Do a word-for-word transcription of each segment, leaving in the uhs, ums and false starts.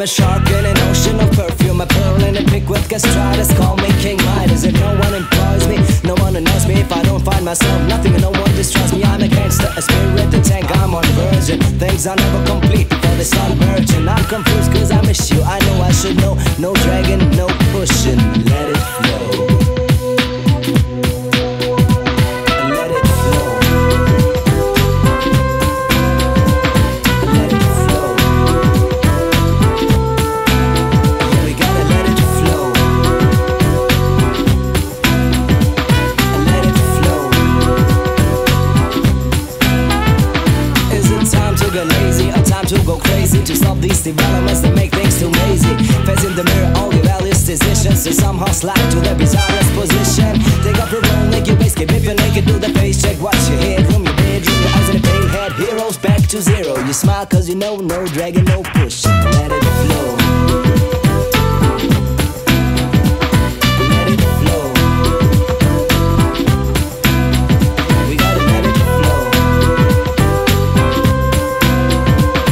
I'm a shark in an ocean of perfume, a pearl in a pick with gastritis. Call me King Midas if no one employs me. No one annoys me if I don't find myself nothing and no one distrusts me. I'm a gangster, a spirit, a tank, I'm on version. Things are never complete before they start merging. I'm confused cause I miss you, I know I should know. No dragging, no pushing, let it flow. To go crazy, to stop these developments that make things too lazy. Facing the mirror, all the values, decisions to somehow slide to their bizarrest position. Take off your roll, make your base, keep if you're naked, do the face check. Watch your headroom, your bedroom, your eyes in a pain head. Heroes back to zero, you smile cause you know, no dragging, no push, let it flow. If you don't know, if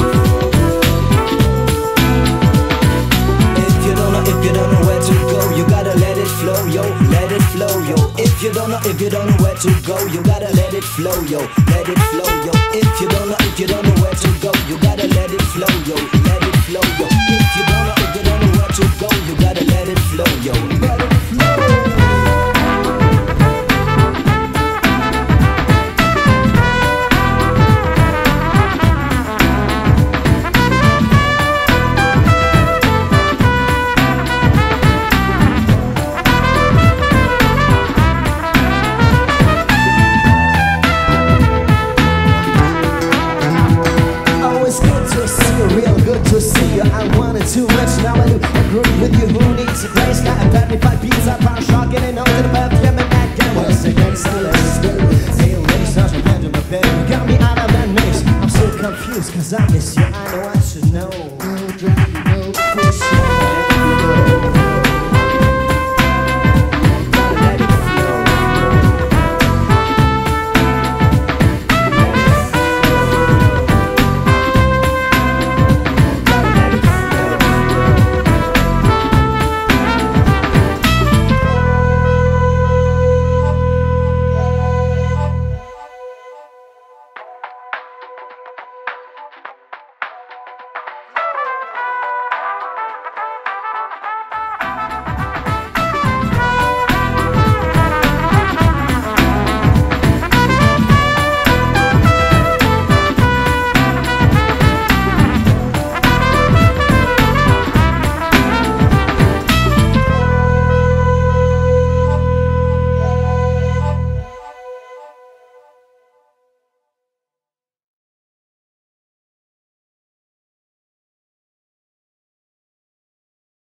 you don't know where to go, you gotta let it flow, yo. Let it flow, yo. If you don't know, if you don't know where to go, you gotta let it flow, yo. Let it flow, yo. If you don't know, if you don't know where to go, you gotta let it flow, yo. Let it flow. Too much now I do a group with you who needs a place. Now I'm thirty-five beats, I'm pound shocking and over the bathroom and that guy was a gangster, let's go. Say a lady, such a man to my bed. You got me out of that mix, I'm so confused cause I miss you, I know I